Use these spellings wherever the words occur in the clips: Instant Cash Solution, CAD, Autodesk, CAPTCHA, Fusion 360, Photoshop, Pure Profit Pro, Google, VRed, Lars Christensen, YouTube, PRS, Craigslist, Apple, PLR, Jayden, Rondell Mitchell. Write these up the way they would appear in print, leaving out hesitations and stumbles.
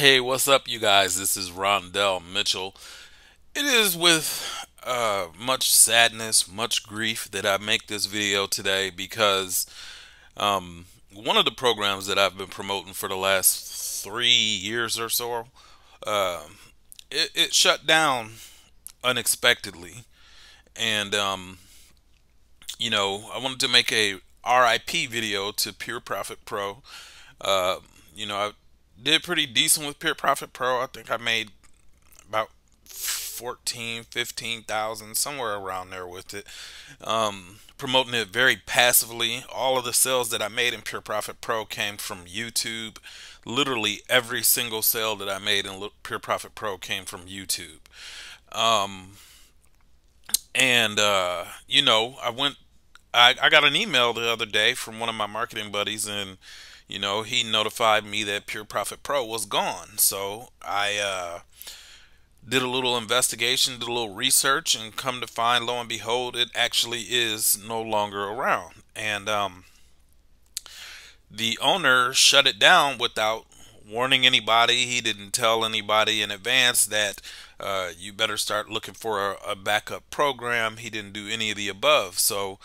Hey, what's up, you guys? This is Rondell Mitchell. It is with much sadness, much grief that I make this video today because one of the programs that I've been promoting for the last 3 years or so, it shut down unexpectedly. And, you know, I wanted to make a RIP video to Pure Profit Pro. You know, I did pretty decent with Pure Profit Pro. I think I made about $14,000, $15,000, somewhere around there with it. Promoting it very passively. All of the sales that I made in Pure Profit Pro came from YouTube. Literally every single sale that I made in Pure Profit Pro came from YouTube. You know, I got an email the other day from one of my marketing buddies, and you know, he notified me that Pure Profit Pro was gone. So I did a little investigation, did a little research, and come to find, lo and behold, it actually is no longer around. And the owner shut it down without warning anybody. He didn't tell anybody in advance that you better start looking for a backup program. He didn't do any of the above. So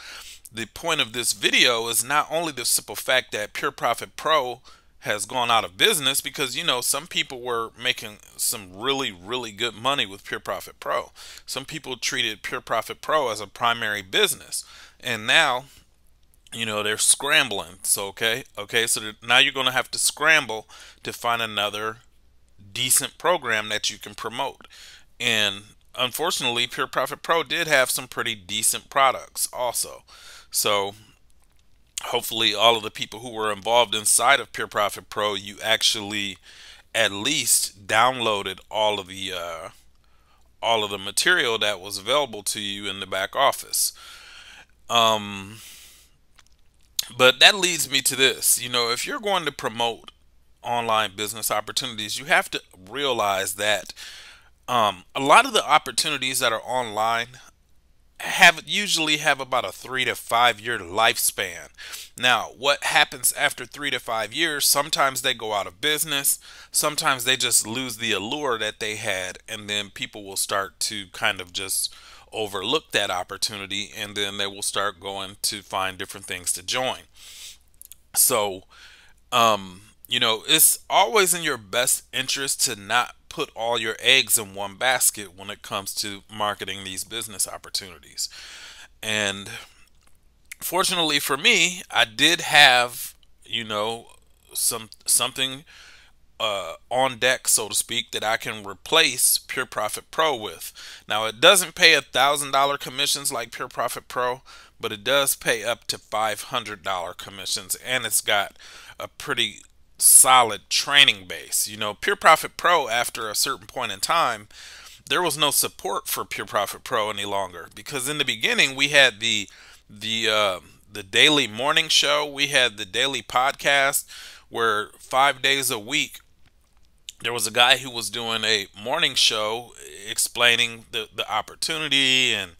the point of this video is not only the simple fact that Pure Profit Pro has gone out of business, because, you know, some people were making some really, really good money with Pure Profit Pro. Some people treated Pure Profit Pro as a primary business, and now, you know, they're scrambling. So, so now you're going to have to scramble to find another decent program that you can promote. And unfortunately, Pure Profit Pro did have some pretty decent products also. So hopefully all of the people who were involved inside of Pure Profit Pro, you actually at least downloaded all of the material that was available to you in the back office. But that leads me to this. You know, if you're going to promote online business opportunities, you have to realize that a lot of the opportunities that are online usually have about a 3 to 5 year lifespan. Now, what happens after 3 to 5 years? Sometimes they go out of business. Sometimes they just lose the allure that they had, and then people will start to kind of just overlook that opportunity, and then they will start going to find different things to join. So, you know, it's always in your best interest to not put all your eggs in one basket when it comes to marketing these business opportunities. And fortunately for me, I did have, you know, something on deck, so to speak, that I can replace Pure Profit Pro with. Now, it doesn't pay $1,000 commissions like Pure Profit Pro, but it does pay up to $500 commissions, and it's got a pretty solid training base. You know, Pure Profit Pro, after a certain point in time, there was no support for Pure Profit Pro any longer, because in the beginning we had the daily morning show, we had the daily podcast, where 5 days a week there was a guy who was doing a morning show explaining the opportunity and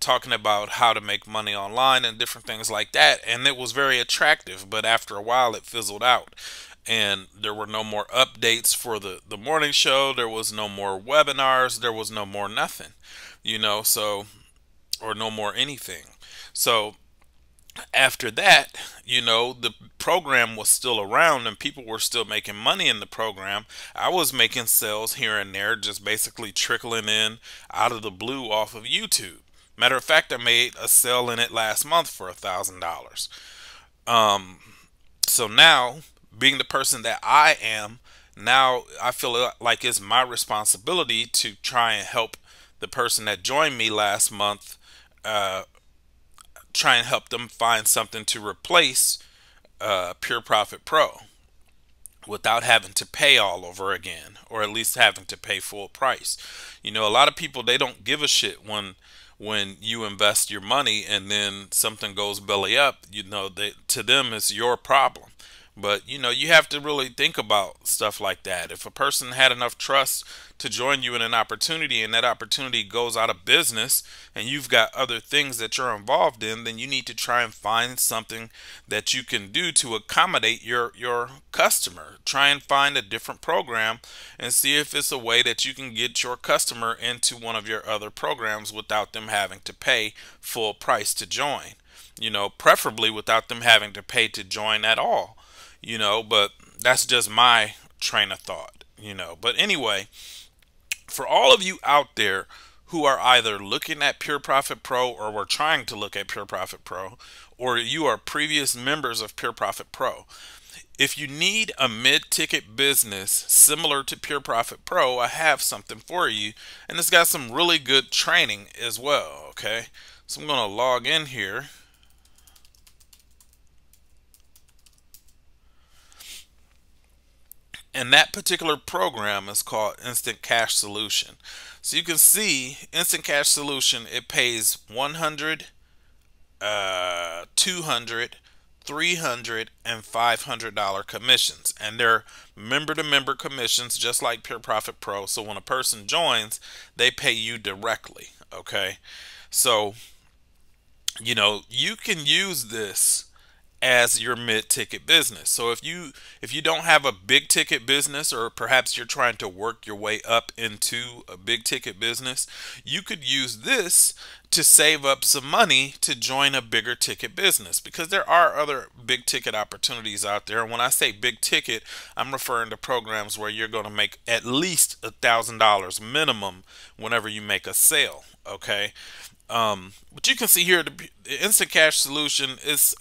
talking about how to make money online and different things like that, and it was very attractive. But after a while, it fizzled out. And there were no more updates for the morning show. There was no more webinars. There was no more nothing, you know, so, or no more anything. So after that, you know, the program was still around and people were still making money in the program. I was making sales here and there, just basically trickling in out of the blue off of YouTube. Matter of fact, I made a sale in it last month for $1,000. So now, being the person that I am, now I feel like it's my responsibility to try and help the person that joined me last month, try and help them find something to replace Pure Profit Pro without having to pay all over again, or at least having to pay full price. You know, a lot of people, they don't give a shit when you invest your money and then something goes belly up. You know, to them it's your problem. But, you know, you have to really think about stuff like that. If a person had enough trust to join you in an opportunity and that opportunity goes out of business and you've got other things that you're involved in, then you need to try and find something that you can do to accommodate your customer. Try and find a different program and see if it's a way that you can get your customer into one of your other programs without them having to pay full price to join. You know, preferably without them having to pay to join at all. You know, but that's just my train of thought, you know. But anyway, for all of you out there who are either looking at Pure Profit Pro or were trying to look at Pure Profit Pro, or you are previous members of Pure Profit Pro, if you need a mid-ticket business similar to Pure Profit Pro, I have something for you, and it's got some really good training as well, okay? So I'm going to log in here. And that particular program is called Instant Cash Solution. So you can see Instant Cash Solution, it pays $100, $200, $300, and $500 commissions. And they're member-to-member commissions just like Pure Profit Pro. So when a person joins, they pay you directly, okay? So, you know, you can use this as your mid-ticket business. So if you don't have a big ticket business, or perhaps you're trying to work your way up into a big ticket business, you could use this to save up some money to join a bigger ticket business, because there are other big ticket opportunities out there. And when I say big ticket, I'm referring to programs where you're going to make at least $1,000 minimum whenever you make a sale, okay? But you can see here the Instant Cash Solution is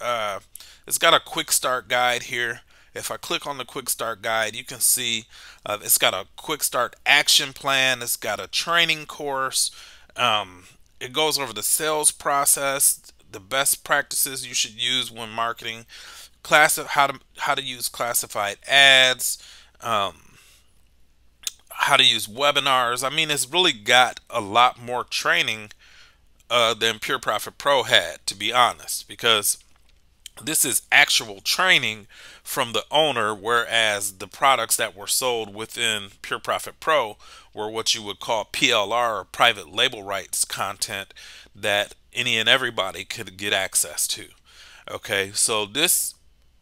it's got a quick start guide here. If I click on the quick start guide, you can see it's got a quick start action plan. It's got a training course. It goes over the sales process, the best practices you should use when marketing, how to use classified ads, how to use webinars. I mean, it's really got a lot more training than Pure Profit Pro had, to be honest, because this is actual training from the owner, whereas the products that were sold within Pure Profit Pro were what you would call PLR, or private label rights content, that any and everybody could get access to. Okay, so this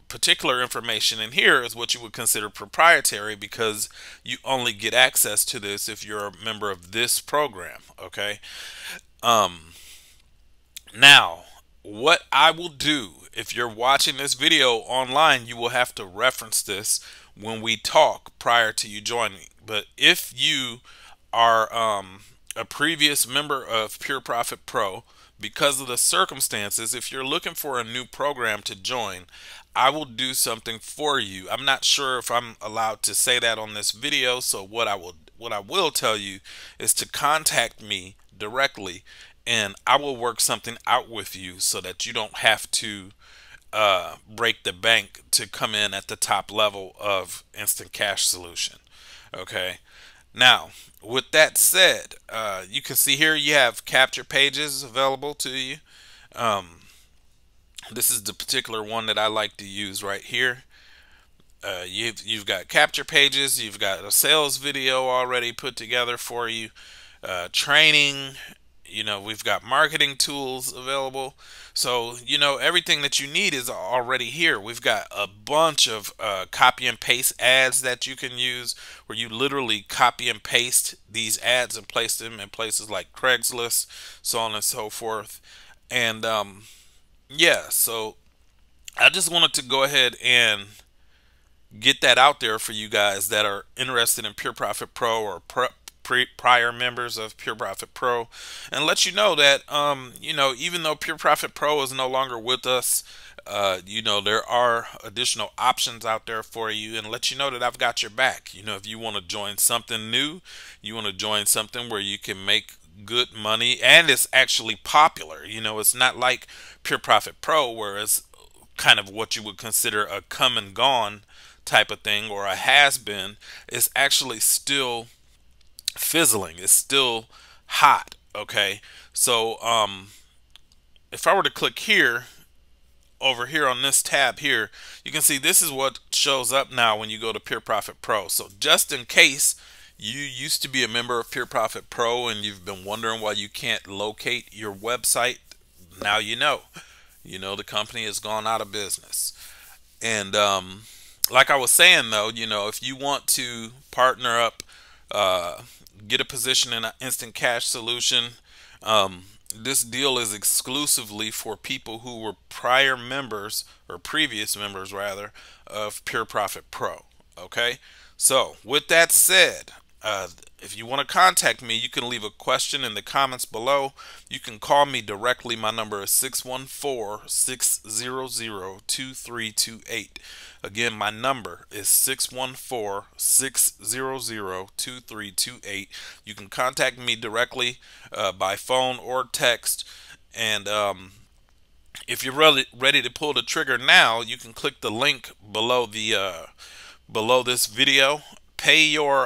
particular information in here is what you would consider proprietary, because you only get access to this if you're a member of this program, okay? Now, what I will do, if you're watching this video online, you will have to reference this when we talk prior to you joining. But if you are a previous member of Pure Profit Pro, because of the circumstances, if you're looking for a new program to join, I will do something for you. I'm not sure if I'm allowed to say that on this video, so what I will tell you is to contact me directly, and I will work something out with you so that you don't have to break the bank to come in at the top level of Instant Cash Solution. Okay, now with that said, you can see here you have capture pages available to you. This is the particular one that I like to use right here. You've got capture pages, you've got a sales video already put together for you, training, you know, we've got marketing tools available. So, you know, everything that you need is already here. We've got a bunch of copy and paste ads that you can use, where you literally copy and paste these ads and place them in places like Craigslist, so on and so forth. And yeah, so I just wanted to go ahead and get that out there for you guys that are interested in Pure Profit Pro, or prior members of Pure Profit Pro, and let you know that you know, even though Pure Profit Pro is no longer with us, you know, there are additional options out there for you, and let you know that I've got your back. You know, if you want to join something new, you want to join something where you can make good money and it's actually popular. You know, it's not like Pure Profit Pro, where it's kind of what you would consider a come and gone type of thing, or a has been. It's actually still fizzling, it's still hot, okay? So if I were to click here over here on this tab here, you can see this is what shows up now when you go to Pure Profit Pro. So just in case you used to be a member of Pure Profit Pro and you've been wondering why you can't locate your website, now you know. You know the company has gone out of business. And like I was saying though, you know, if you want to partner up, get a position in an Instant Cash Solution, this deal is exclusively for people who were prior members, or previous members rather, of Pure Profit Pro. Okay, so with that said, if you want to contact me, you can leave a question in the comments below. You can call me directly. My number is 614-600-2328. Again, my number is 614-600-2328. You can contact me directly by phone or text. And if you're really ready to pull the trigger now, you can click the link below the below this video. Pay your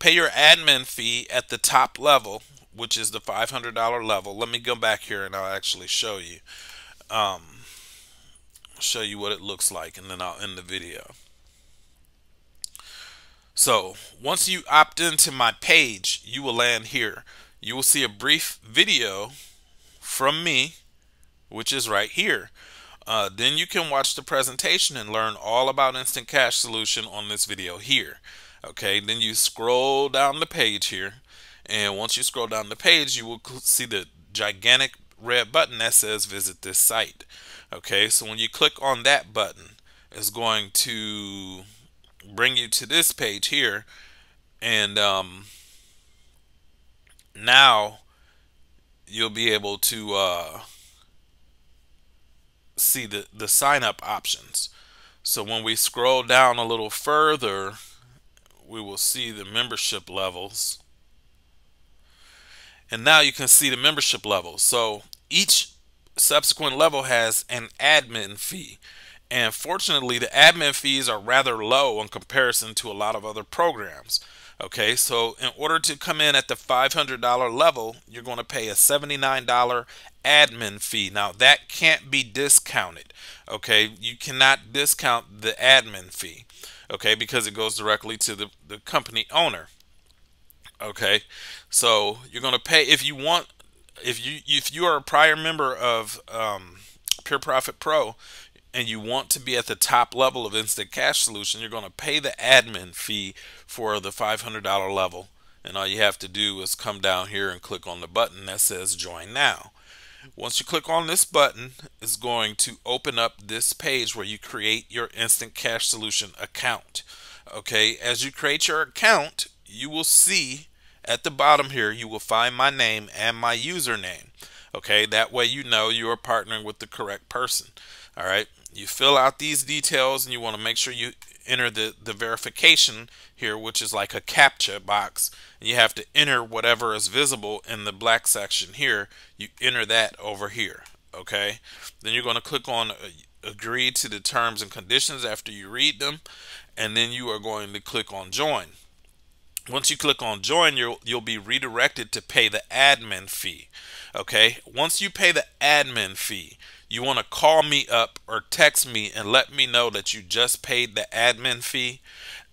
admin fee at the top level, which is the $500 level. Let me go back here and I'll actually show you what it looks like, and then I'll end the video. So once you opt into my page, you will land here. You will see a brief video from me, which is right here. Then you can watch the presentation and learn all about Instant Cash Solution on this video here. Okay, then you scroll down the page here, and once you scroll down the page, you will see the gigantic red button that says visit this site. Okay, so when you click on that button, it's going to bring you to this page here, and now you'll be able to see the sign up options. So when we scroll down a little further, we will see the membership levels, and now you can see the membership levels. So each subsequent level has an admin fee, and fortunately the admin fees are rather low in comparison to a lot of other programs. Okay, so in order to come in at the $500 level, you're going to pay a $79 admin fee. Now that can't be discounted. Okay, you cannot discount the admin fee. Okay, because it goes directly to the company owner. Okay, so you're going to pay, if you want, if you are a prior member of Pure Profit Pro and you want to be at the top level of Instant Cash Solution, you're going to pay the admin fee for the $500 level, and all you have to do is come down here and click on the button that says join now. Once you click on this button, it's going to open up this page where you create your Instant Cash Solution account. Okay, as you create your account, you will see at the bottom here, you will find my name and my username. Okay, that way you know you are partnering with the correct person. All right, you fill out these details, and you want to make sure you enter the verification here, which is like a CAPTCHA box, and you have to enter whatever is visible in the black section here. You enter that over here. Okay, then you're going to click on agree to the terms and conditions after you read them, and then you are going to click on join. Once you click on join, you'll be redirected to pay the admin fee. Okay, once you pay the admin fee, you want to call me up or text me and let me know that you just paid the admin fee,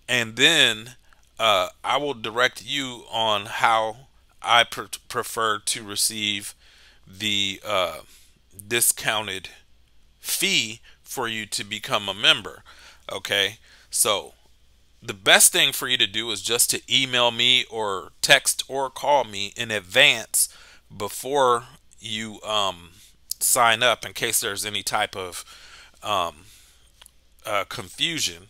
and then I will direct you on how I prefer to receive the discounted fee for you to become a member. Okay, so the best thing for you to do is just to email me or text or call me in advance before you sign up, in case there's any type of confusion.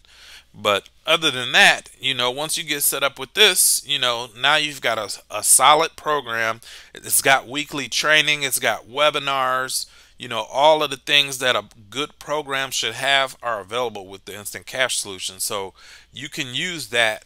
But other than that, you know, once you get set up with this, you know, now you've got a solid program. It's got weekly training, it's got webinars, you know, all of the things that a good program should have are available with the Instant Cash Solution. So you can use that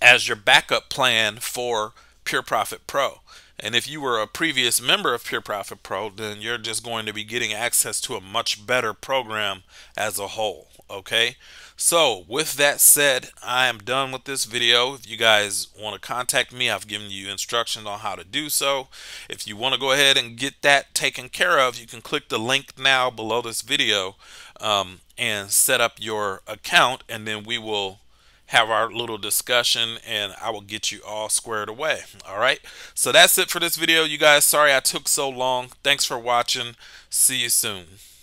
as your backup plan for Pure Profit Pro. And if you were a previous member of Pure Profit Pro, then you're just going to be getting access to a much better program as a whole. Okay, so with that said, I am done with this video. If you guys want to contact me, I've given you instructions on how to do so. If you want to go ahead and get that taken care of, you can click the link now below this video and set up your account, and then we will have our little discussion and I will get you all squared away. All right, so that's it for this video, you guys. Sorry I took so long. Thanks for watching. See you soon.